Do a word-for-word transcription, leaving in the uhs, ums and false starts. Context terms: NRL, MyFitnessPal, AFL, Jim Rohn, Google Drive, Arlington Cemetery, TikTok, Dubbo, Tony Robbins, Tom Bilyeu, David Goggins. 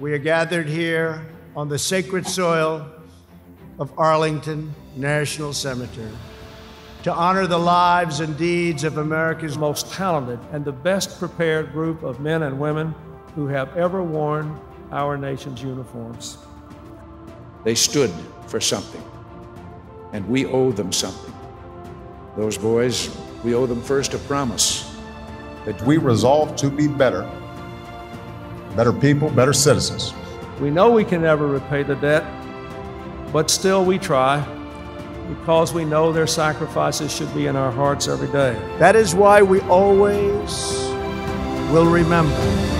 We are gathered here on the sacred soil of Arlington National Cemetery to honor the lives and deeds of America's most talented and the best prepared group of men and women who have ever worn our nation's uniforms. They stood for something, and we owe them something. Those boys, we owe them first a promise that we resolve to be better, better people, better citizens. We know we can never repay the debt, but still we try, because we know their sacrifices should be in our hearts every day. That is why we always will remember.